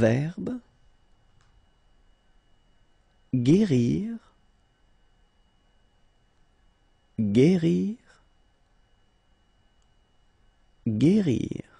Verbe guérir, guérir, guérir.